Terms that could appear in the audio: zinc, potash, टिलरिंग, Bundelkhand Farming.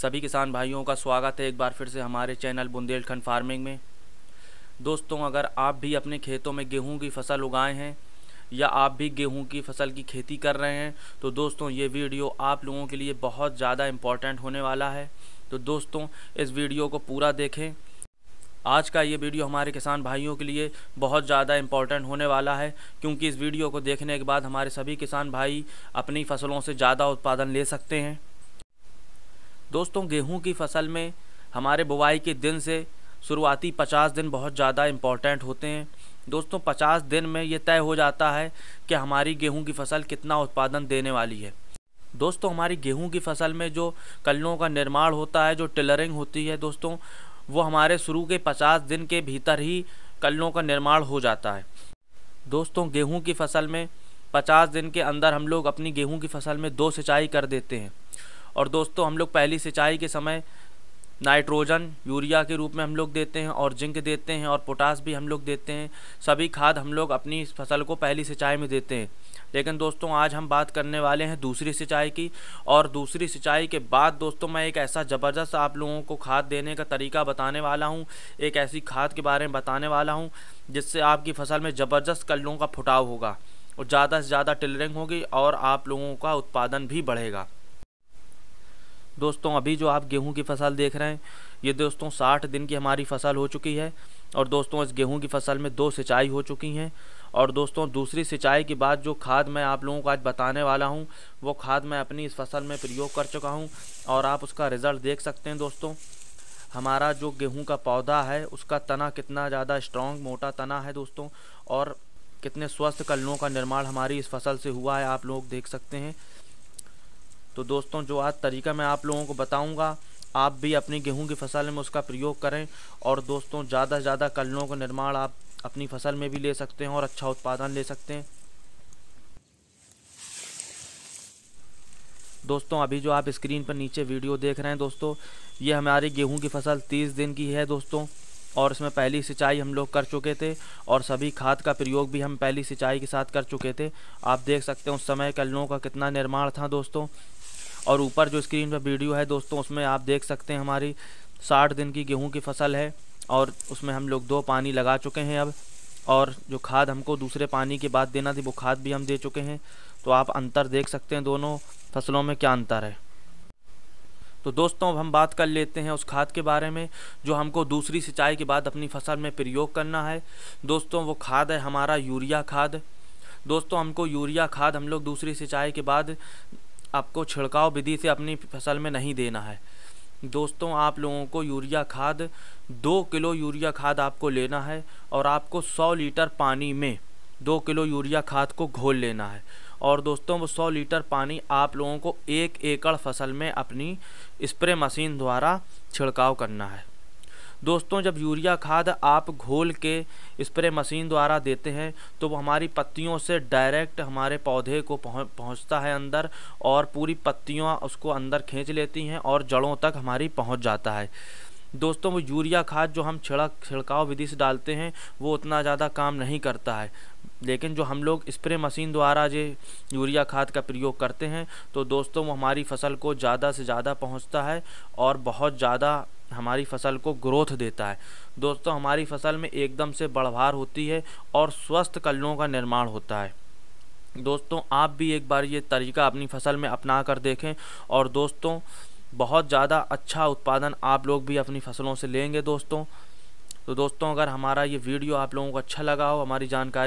सभी किसान भाइयों का स्वागत है एक बार फिर से हमारे चैनल बुंदेलखंड फार्मिंग में। दोस्तों, अगर आप भी अपने खेतों में गेहूं की फसल उगाए हैं या आप भी गेहूं की फसल की खेती कर रहे हैं तो दोस्तों ये वीडियो आप लोगों के लिए बहुत ज़्यादा इम्पोर्टेंट होने वाला है। तो दोस्तों इस वीडियो को पूरा देखें। आज का ये वीडियो हमारे किसान भाइयों के लिए बहुत ज़्यादा इम्पोर्टेंट होने वाला है, क्योंकि इस वीडियो को देखने के बाद हमारे सभी किसान भाई अपनी फसलों से ज़्यादा उत्पादन ले सकते हैं। दोस्तों, गेहूं की फसल में हमारे बुवाई के दिन से शुरुआती 50 दिन बहुत ज़्यादा इम्पोर्टेंट होते हैं। दोस्तों, 50 दिन में ये तय हो जाता है कि हमारी गेहूं की फसल कितना उत्पादन देने वाली है। दोस्तों, हमारी गेहूं की फसल में जो कलनों का निर्माण होता है, जो टिलरिंग होती है दोस्तों, वो हमारे शुरू के 50 दिन के भीतर ही कलनों का निर्माण हो जाता है। दोस्तों, गेहूँ की फसल में 50 दिन के अंदर हम लोग अपनी गेहूँ की फसल में 2 सिंचाई कर देते हैं। और दोस्तों, हम लोग पहली सिंचाई के समय नाइट्रोजन यूरिया के रूप में हम लोग देते हैं और जिंक देते हैं और पोटाश भी हम लोग देते हैं। सभी खाद हम लोग अपनी इस फसल को पहली सिंचाई में देते हैं। लेकिन दोस्तों, आज हम बात करने वाले हैं दूसरी सिंचाई की। और दूसरी सिंचाई के बाद दोस्तों मैं एक ऐसा ज़बरदस्त आप लोगों को खाद देने का तरीका बताने वाला हूँ, एक ऐसी खाद के बारे में बताने वाला हूँ जिससे आपकी फसल में ज़बरदस्त कलनों का फुटाव होगा और ज़्यादा से ज़्यादा टिलरिंग होगी और आप लोगों का उत्पादन भी बढ़ेगा। दोस्तों, अभी जो आप गेहूं की फसल देख रहे हैं ये दोस्तों 60 दिन की हमारी फसल हो चुकी है। और दोस्तों, इस गेहूं की फसल में 2 सिंचाई हो चुकी हैं। और दोस्तों, दूसरी सिंचाई के बाद जो खाद मैं आप लोगों को आज बताने वाला हूं वो खाद मैं अपनी इस फसल में प्रयोग कर चुका हूं और आप उसका रिज़ल्ट देख सकते हैं। दोस्तों, हमारा जो गेहूँ का पौधा है उसका तना कितना ज़्यादा स्ट्रॉन्ग मोटा तना है दोस्तों, और कितने स्वस्थ कलनों का निर्माण हमारी इस फसल से हुआ है आप लोग देख सकते हैं। तो दोस्तों, जो आज तरीका मैं आप लोगों को बताऊंगा आप भी अपनी गेहूं की फसल में उसका प्रयोग करें और दोस्तों ज़्यादा से ज़्यादा कलनों का निर्माण आप अपनी फसल में भी ले सकते हैं और अच्छा उत्पादन ले सकते हैं। दोस्तों, अभी जो आप स्क्रीन पर नीचे वीडियो देख रहे हैं दोस्तों, ये हमारी गेहूं की फसल 30 दिन की है दोस्तों, और इसमें पहली सिंचाई हम लोग कर चुके थे और सभी खाद का प्रयोग भी हम पहली सिंचाई के साथ कर चुके थे। आप देख सकते हैं उस समय कलनों का कितना निर्माण था दोस्तों। और ऊपर जो स्क्रीन पर वीडियो है दोस्तों उसमें आप देख सकते हैं हमारी 60 दिन की गेहूं की फसल है और उसमें हम लोग 2 पानी लगा चुके हैं अब। और जो खाद हमको दूसरे पानी के बाद देना थी वो खाद भी हम दे चुके हैं। तो आप अंतर देख सकते हैं दोनों फसलों में क्या अंतर है। तो दोस्तों, अब हम बात कर लेते हैं उस खाद के बारे में जो हमको दूसरी सिंचाई के बाद अपनी फसल में प्रयोग करना है। दोस्तों, वो खाद है हमारा यूरिया खाद। दोस्तों, हमको यूरिया खाद हम लोग दूसरी सिंचाई के बाद आपको छिड़काव विधि से अपनी फसल में नहीं देना है। दोस्तों, आप लोगों को यूरिया खाद 2 किलो यूरिया खाद आपको लेना है और आपको 100 लीटर पानी में 2 किलो यूरिया खाद को घोल लेना है। और दोस्तों, वो 100 लीटर पानी आप लोगों को 1 एकड़ फसल में अपनी स्प्रे मशीन द्वारा छिड़काव करना है। दोस्तों, जब यूरिया खाद आप घोल के स्प्रे मशीन द्वारा देते हैं तो वो हमारी पत्तियों से डायरेक्ट हमारे पौधे को पहुंचता है अंदर और पूरी पत्तियां उसको अंदर खींच लेती हैं और जड़ों तक हमारी पहुंच जाता है। दोस्तों, वो यूरिया खाद जो हम छिड़काव विधि से डालते हैं वो उतना ज़्यादा काम नहीं करता है, लेकिन जो हम लोग स्प्रे मशीन द्वारा ये यूरिया खाद का प्रयोग करते हैं तो दोस्तों वो हमारी फसल को ज़्यादा से ज़्यादा पहुंचता है और बहुत ज़्यादा हमारी फसल को ग्रोथ देता है। दोस्तों, हमारी फसल में एकदम से बढ़वार होती है और स्वस्थ कलनों का निर्माण होता है। दोस्तों, आप भी एक बार ये तरीका अपनी फसल में अपना कर देखें और दोस्तों बहुत ज़्यादा अच्छा उत्पादन आप लोग भी अपनी फसलों से लेंगे दोस्तों। तो दोस्तों, अगर हमारा ये वीडियो आप लोगों को अच्छा लगा हो, हमारी जानकारी